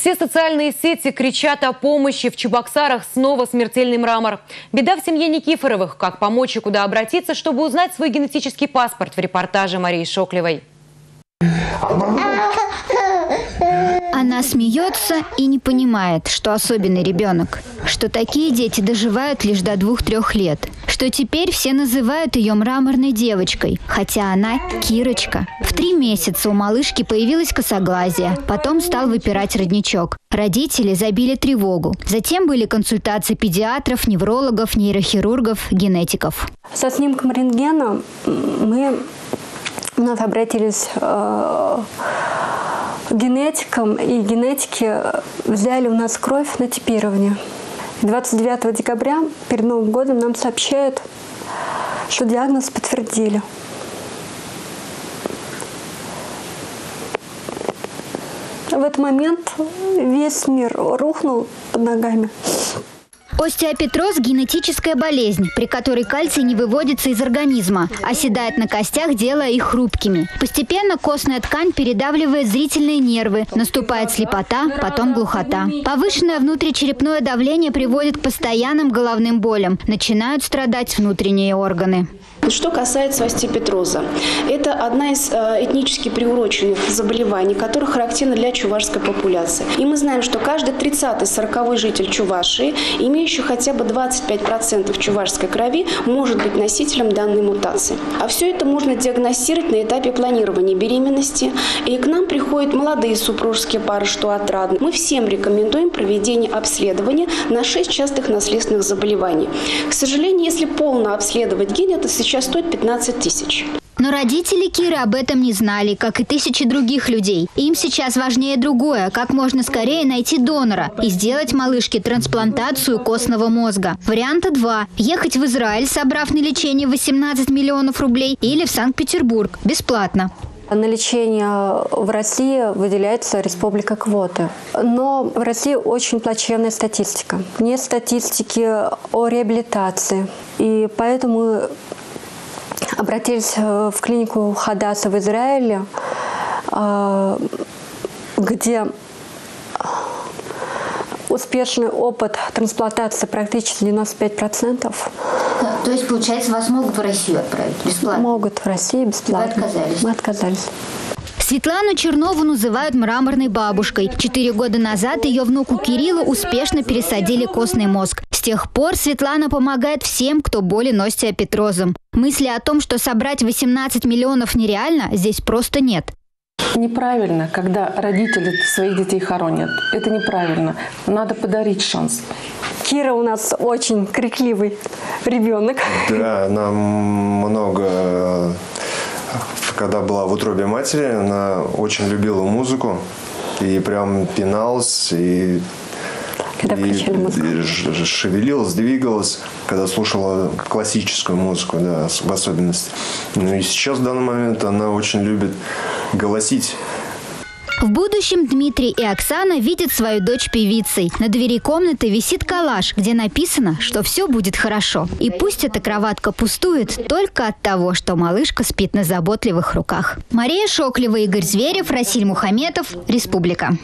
Все социальные сети кричат о помощи. В Чебоксарах снова смертельный мрамор. Беда в семье Никифоровых. Как помочь и куда обратиться, чтобы узнать свой генетический паспорт, в репортаже Марии Шоклевой. Она смеется и не понимает, что особенный ребенок. Что такие дети доживают лишь до 2-3 лет. Что теперь все называют ее мраморной девочкой, хотя она Кирочка. В 3 месяца у малышки появилась косоглазие, потом стал выпирать родничок. Родители забили тревогу. Затем были консультации педиатров, неврологов, нейрохирургов, генетиков. Со снимком рентгена мы вновь обратились генетикам, и генетики взяли у нас кровь на типирование. 29 декабря перед Новым годом нам сообщают, что диагноз подтвердили. В этот момент весь мир рухнул под ногами. Остеопетроз – генетическая болезнь, при которой кальций не выводится из организма, оседает на костях, делая их хрупкими. Постепенно костная ткань передавливает зрительные нервы, наступает слепота, потом глухота. Повышенное внутричерепное давление приводит к постоянным головным болям, начинают страдать внутренние органы. Что касается остеопетроза, это одна из этнически приуроченных заболеваний, которые характерны для чувашской популяции. И мы знаем, что каждый 30-40 житель Чувашии, имеющий хотя бы 25% чувашской крови, может быть носителем данной мутации. А все это можно диагностировать на этапе планирования беременности. И к нам приходят молодые супружеские пары, что отрадно. Мы всем рекомендуем проведение обследования на 6 частых наследственных заболеваний. К сожалению, если полно обследовать гены, это сейчас стоит 15 000. Но родители Киры об этом не знали, как и тысячи других людей. Им сейчас важнее другое – как можно скорее найти донора и сделать малышке трансплантацию костного мозга. Варианта 2 – ехать в Израиль, собрав на лечение 18 миллионов рублей, или в Санкт-Петербург – бесплатно. На лечение в России выделяется республика квоты. Но в России очень плачевная статистика. Нет статистики о реабилитации. И поэтому обратились в клинику Хадаса в Израиле, где успешный опыт трансплантации практически 95%. То есть, получается, вас могут в Россию отправить бесплатно? Могут в Россию бесплатно. Вы отказались? Мы отказались. Светлану Чернову называют мраморной бабушкой. 4 года назад ее внуку Кириллу успешно пересадили костный мозг. С тех пор Светлана помогает всем, кто болен остеопетрозом. Мысли о том, что собрать 18 миллионов нереально, здесь просто нет. Неправильно, когда родители своих детей хоронят. Это неправильно. Надо подарить шанс. Кира у нас очень крикливый ребенок. Да, нам много... Когда была в утробе матери, она очень любила музыку и прям пиналась, и шевелилась, двигалась, когда слушала классическую музыку, да, в особенности. Ну и сейчас, в данный момент, она очень любит голосить. В будущем Дмитрий и Оксана видят свою дочь певицей. На двери комнаты висит коллаж, где написано, что все будет хорошо. И пусть эта кроватка пустует только от того, что малышка спит на заботливых руках. Мария Шоклева, Игорь Зверев, Расиль Мухаметов, Республика.